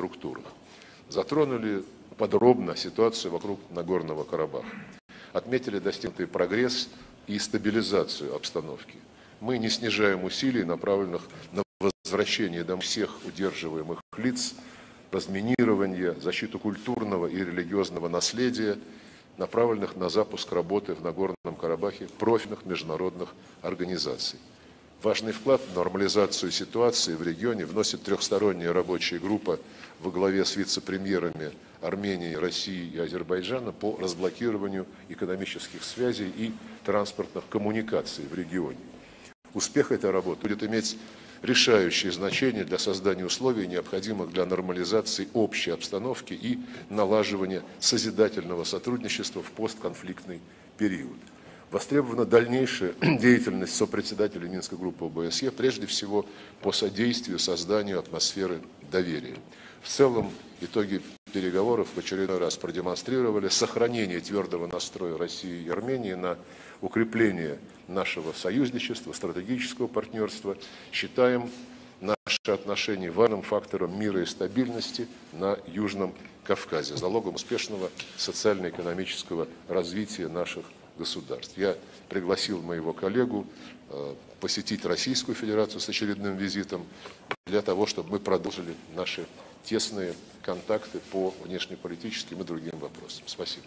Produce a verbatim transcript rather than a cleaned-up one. структурах. Затронули подробно ситуацию вокруг Нагорного Карабаха. Отметили достигнутый прогресс и стабилизацию обстановки. Мы не снижаем усилий, направленных на возвращение домой всех удерживаемых лиц, разминирование, защиту культурного и религиозного наследия, направленных на запуск работы в Нагорном Карабахе профильных международных организаций. Важный вклад в нормализацию ситуации в регионе вносит трехсторонняя рабочая группа во главе с вице-премьерами Армении, России и Азербайджана по разблокированию экономических связей и транспортных коммуникаций в регионе. Успех этой работы будет иметь решающее значение для создания условий, необходимых для нормализации общей обстановки и налаживания созидательного сотрудничества в постконфликтный период. Востребована дальнейшая деятельность сопредседателя Минской группы ОБСЕ, прежде всего по содействию созданию атмосферы доверия. В целом, итоги переговоров в очередной раз продемонстрировали сохранение твердого настроя России и Армении на укрепление нашего союзничества, стратегического партнерства. Считаем наши отношения важным фактором мира и стабильности на Южном Кавказе, залогом успешного социально-экономического развития наших государств. Я пригласил моего коллегу посетить Российскую Федерацию с очередным визитом для того, чтобы мы продолжили наши тесные контакты по внешнеполитическим и другим вопросам. Спасибо.